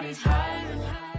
body's high.